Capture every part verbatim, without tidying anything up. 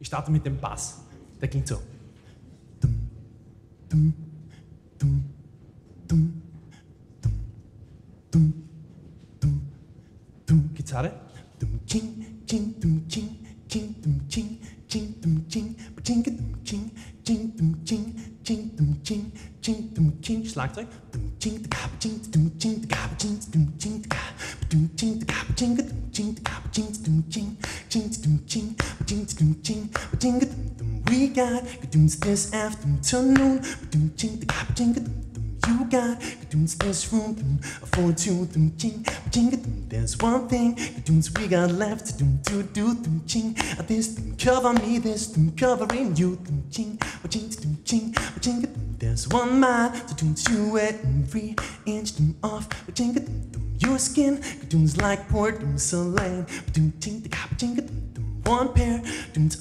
Ich starte mit dem Bass. Der klingt so. Dum, dum, dum, dum, dum, dum, dum, dum. Gitarre. Dum, king, king, dum, king, king, dum, king, king, dum, king, king, dum, king, king, dum, king, king, dum, king, king, dum, king. Schlagzeug. Dum, king, da, king, dum, king, da, king, dum, king, da, dum, king, da, king, dum, king, da, king, dum, king, king, dum, king, king, dum, king, king, dum. We got doom this afternoon, doom ching the cap ching dum. You got doom this room, a four two doom ching, ching dum. There's one thing the dooms we got left, doom to do doom ching. This doom cover me, this doom covering you, doom ching, ching doom ching, ching dum. There's one mile to doom two and three inch doom off, ching dum. Your skin dooms like port doom saline, doom ching the cap ching dum. One pair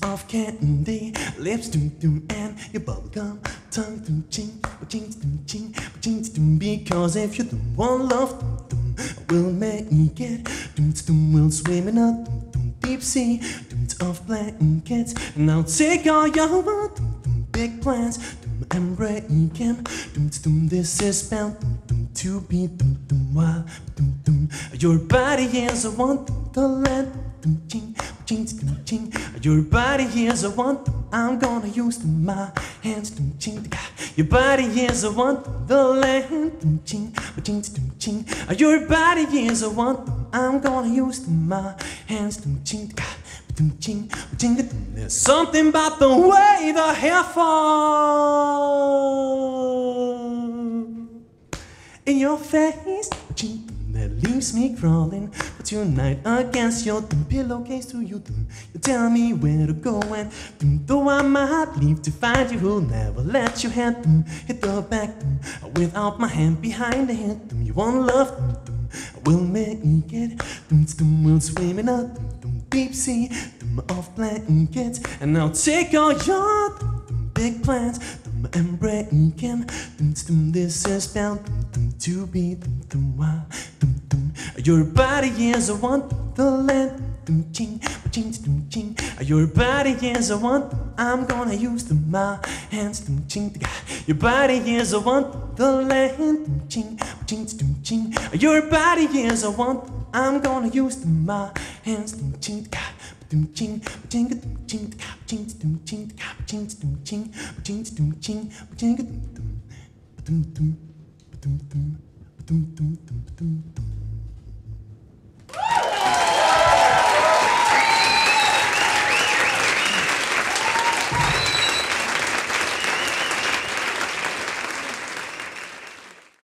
of candy lips, doom doom, and your bubblegum tongue, doom ching, ching doom ching, ching doom. Because if you don't want love, doom doom, I will make it. Doom doom, we'll swim in a doom doom deep sea, doom of blankets, and I'll take all your want, doom doom, big plans, doom and break them, doom doom. This is bound, doom doom, to be doom doom wild, doom doom. Your body is a one, doom the land, doom ching. Ching, ching, ching. Your body is a one, I'm gonna use my hands. Ching, your body is a one, the land. Ching, ching, ching. Your body is a one, I'm gonna use my hands. Ching, ching, ching. There's something about the way the hair falls in your face. Ching. That leaves me crawling for tonight against your dumb pillowcase to you. Dumb. You tell me where to go and dumb, though I might leave to find you, who'll never let you hand dumb, hit the back dumb, without my hand behind the head. Dumb. You won't love dumb, dumb, I will make it. Dumb, dumb, we'll swim in a dumb, dumb deep sea, dumb off blankets, and I'll take all your dumb, dumb big plans. And break him. This is bound to be dum. Your body is a one, the land. Ching, ching, ching. Your body is a one, I'm gonna use my hands. Ching, your body is a one, the land. Ching, ching, ching. Your body is a one, I'm gonna use my hands. Ching, ching, ching, ching. Ching dum ching ching dum ching ching dum ching ching dum dum dum dum dum dum dum dum dum dum dum.